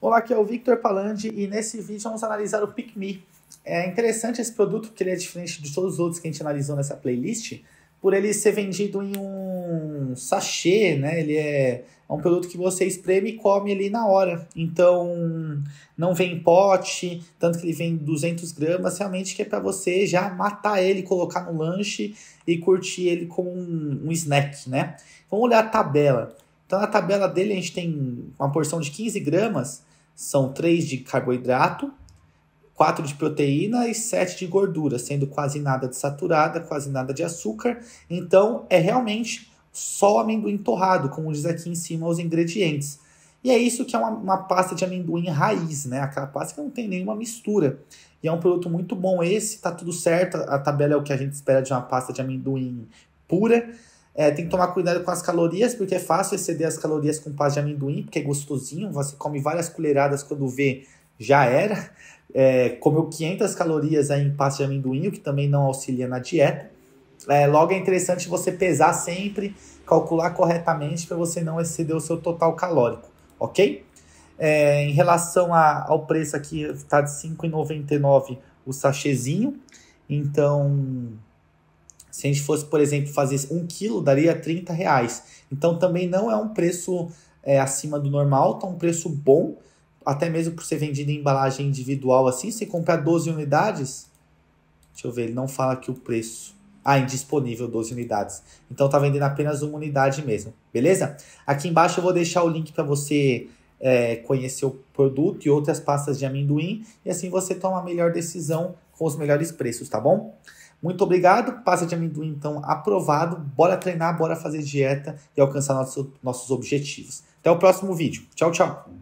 Olá, aqui é o Victor Palandi e nesse vídeo vamos analisar o PickMe. É interessante esse produto porque ele é diferente de todos os outros que a gente analisou nessa playlist, por ele ser vendido em um sachê, né? Ele é um produto que você espreme e come ali na hora. Então, não vem em pote, tanto que ele vem 200 gramas, realmente que é para você já matar ele, colocar no lanche e curtir ele como um snack, né? Vamos olhar a tabela. Então, na tabela dele, a gente tem uma porção de 15 gramas, são 3 de carboidrato, 4 de proteína e 7 de gordura, sendo quase nada de saturada, quase nada de açúcar. Então, é realmente só amendoim torrado, como diz aqui em cima os ingredientes. E é isso que é uma pasta de amendoim raiz, né? Aquela pasta que não tem nenhuma mistura. E é um produto muito bom esse, tá tudo certo. A tabela é o que a gente espera de uma pasta de amendoim pura. É, tem que tomar cuidado com as calorias, porque é fácil exceder as calorias com pasta de amendoim, porque é gostosinho, você come várias colheradas quando vê, já era. É, comeu 500 calorias aí em pasta de amendoim, o que também não auxilia na dieta. Logo, é interessante você pesar sempre, calcular corretamente para você não exceder o seu total calórico, ok? Em relação ao preço aqui, está de R$ 5,99 o sachêzinho. Então, se a gente fosse, por exemplo, fazer 1 kg, daria R$ 30,00. Então, também não é um preço acima do normal, tá um preço bom, até mesmo por ser vendido em embalagem individual assim. Se comprar 12 unidades, deixa eu ver, ele não fala aqui o preço. Ah, indisponível 12 unidades. Então tá vendendo apenas uma unidade mesmo, beleza? Aqui embaixo eu vou deixar o link para você conhecer o produto e outras pastas de amendoim. E assim você toma a melhor decisão com os melhores preços, tá bom? Muito obrigado. Pasta de amendoim, então, aprovado. Bora treinar, bora fazer dieta e alcançar nossos objetivos. Até o próximo vídeo. Tchau, tchau.